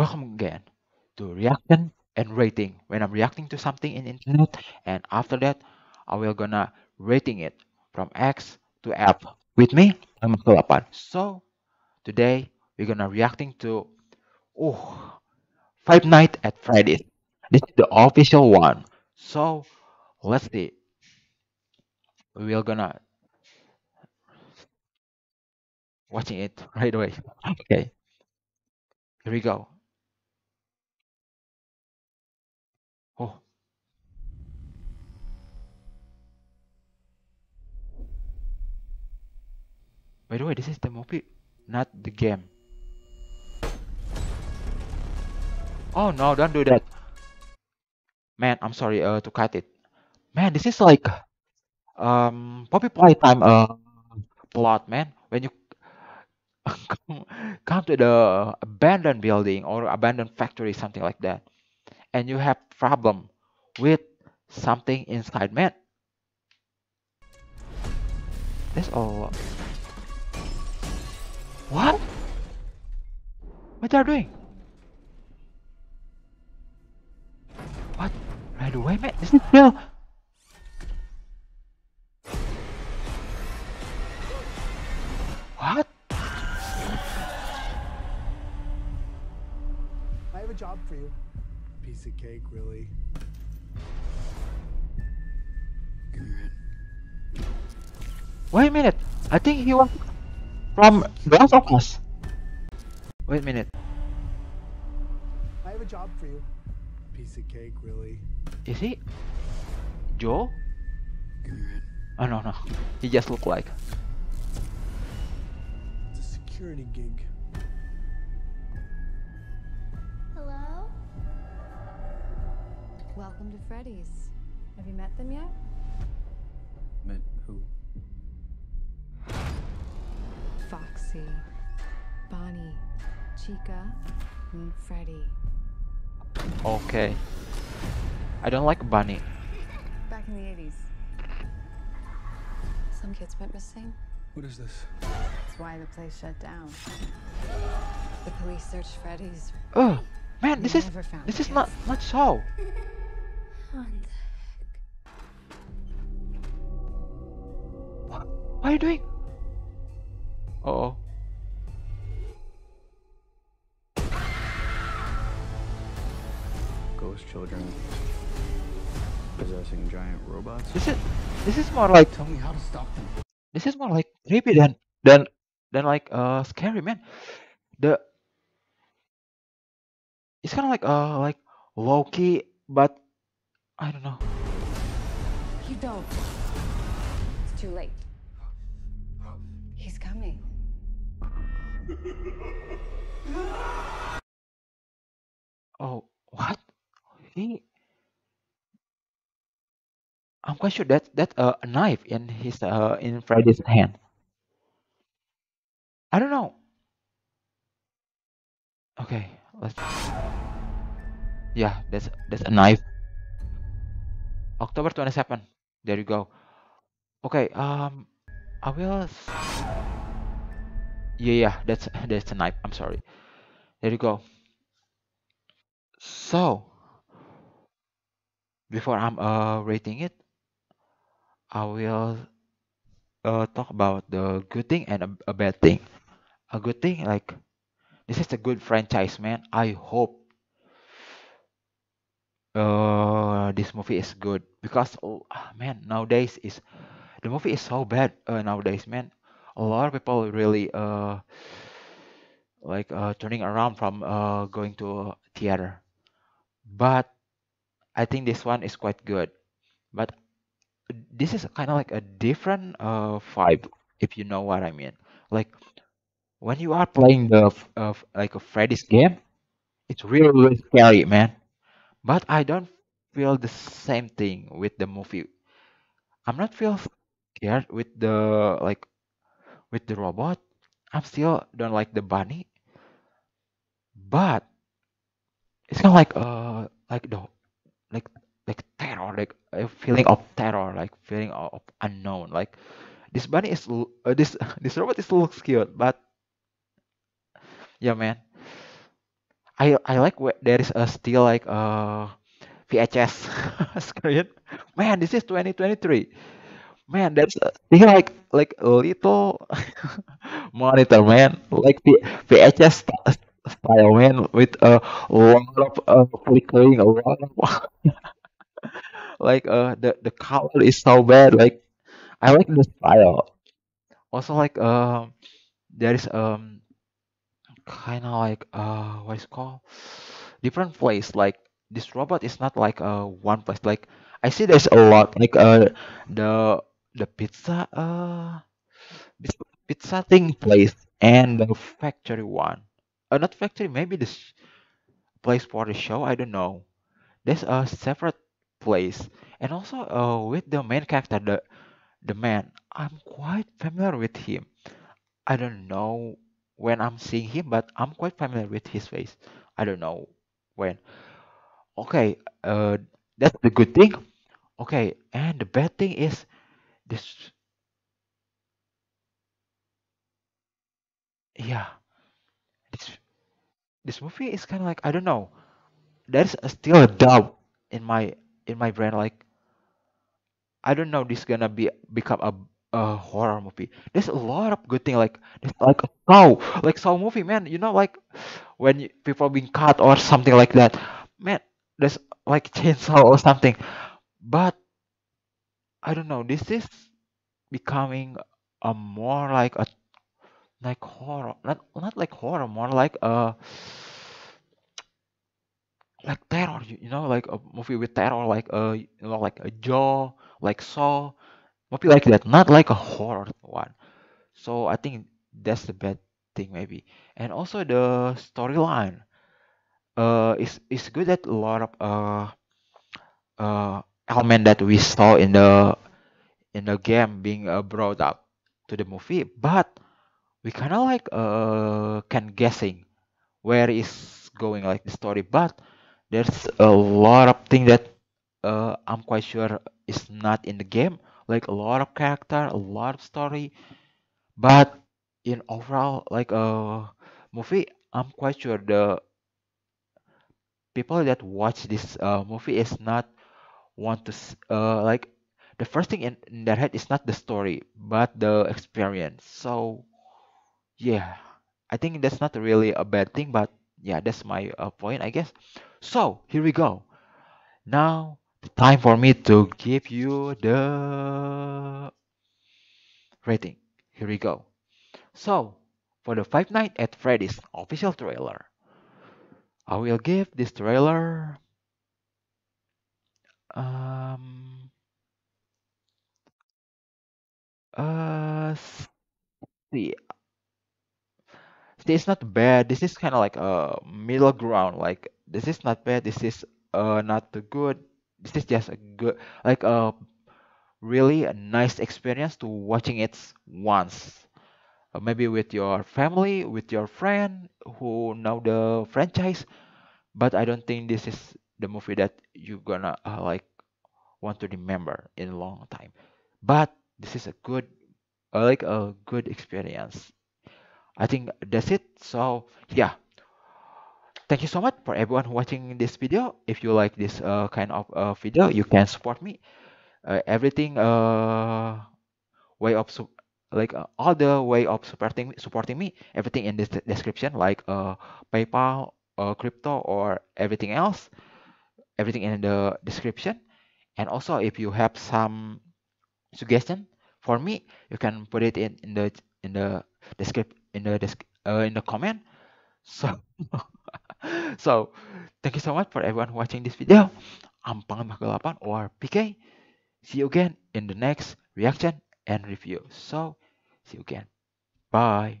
Welcome again to reaction and rating. When I'm reacting to something in internet, and after that, I will gonna rating it from X to F. With me, I'm Kegelapan. So today we're gonna reacting to Five Nights at Freddy's. This is the official one. So let's see. We're gonna watching it right away. Okay. Here we go. Oh. By the way, this is the movie, not the game. Oh no, don't do that. Man, I'm sorry to cut it. Man, this is like Poppy Playtime plot, man. When you come to the abandoned building or abandoned factory, something like that, and you have problem with something inside, man. That's all. What? What are you doing? What? Right away, man. This is real. What? I have a job for you. Piece of cake, really. Wait a minute. I think he was from the rest of us. Wait a minute. I have a job for you. Piece of cake, really. Is he Joe? Oh no. He just looked like. It's a security gig. Welcome to Freddy's. Have you met them yet? Met who? Foxy, Bonnie, Chica, and Freddy. Okay. I don't like Bonnie. Back in the 80s. Some kids went missing. What is this? That's why the place shut down. The police searched Freddy's. Oh, man, this is not so. What the heck? What are you doing? Uh-oh. Ghost children possessing giant robots. This is more like, tell me how to stop them. This is more like creepy than like scary, man. It's kind of like Loki, but I don't know. You don't. It's too late. He's coming. Oh, what? He? I'm quite sure that's a knife in his in Freddy's hand. I don't know. Okay, let's. Yeah, that's a knife. October 27. There you go. Okay, I will. Yeah, that's a knife. I'm sorry. There you go. So before I'm rating it, I will talk about the good thing and a bad thing. A good thing, like, this is a good franchise, man. I hope this movie is good, because man, nowadays the movie is so bad nowadays, man. A lot of people really turning around from going to a theater, but I think this one is quite good. But this is kind of like a different vibe, if you know what I mean. Like when you are playing the like a Freddy's game, it's really, really scary, man. But I don't feel the same thing with the movie. I'm not feel scared with the robot. I'm still don't like the bunny. But it's kind of like terror, like a feeling of terror, like feeling of unknown. Like this bunny is this robot is looks cute, but yeah, man. I like where there is a still like VHS screen. Man, this is 2023. Man, that's still like a little monitor, man, like the VHS style, man, with a lot of flickering, a lot of like the color is so bad. Like I like the style. Also like there is kind of like what is called different place. Like this robot is not like one place. Like I see there's a lot like the pizza thing place and the factory one. Not factory, maybe this place for the show. I don't know. There's a separate place, and also with the main character, the man. I'm quite familiar with him. I don't know when I'm seeing him, but I'm quite familiar with his face. I don't know when. Okay, that's the good thing. Okay, and the bad thing is this. Yeah, this this movie is kind of like I don't know. There's still a doubt in my brain. Like I don't know this gonna become a horror movie. There's a lot of good thing like a Saw, like Saw movie, man. You know, like when people being cut or something like that, man. There's like chainsaw or something, but I don't know. This is becoming a more like a like horror, not like horror, more like a like terror. Like a movie with terror, like a like a Jaw, like Saw, movie like that. Not like a horror one. So I think that's the bad thing maybe. And also the storyline is good at a lot of element that we saw in the game being brought up to the movie, but we kind of like can guessing where is going like the story, but there's a lot of thing that I'm quite sure is not in the game, like a lot of character, a lot of story, but in overall like movie, I'm quite sure the people that watch this movie is not want to like the first thing in their head is not the story but the experience. So yeah, I think that's not really a bad thing, but yeah, that's my point, I guess. So here we go. Now the time for me to give you the rating. Here we go. So for the Five Nights at Freddy's official trailer, I will give this trailer um uh s- see it's not bad. This is kind of like a middle ground. Like this is not bad, this is not too good, this is just a good like a really a nice experience to watching it once, maybe with your family, with your friend who know the franchise. But I don't think this is the movie that you're gonna like want to remember in a long time, but this is a good like a good experience. I think that's it. So yeah, thank you so much for everyone who watching this video. If you like this kind of video, you can support me. Everything way of like all the way of supporting me, everything in this description, like PayPal, crypto, or everything else, everything in the description. And also if you have some suggestion for me, you can put it in the comment. So so thank you so much for everyone watching this video. I'm PanglimaKegelapan or PK. See you again in the next reaction and review. So see you again. Bye.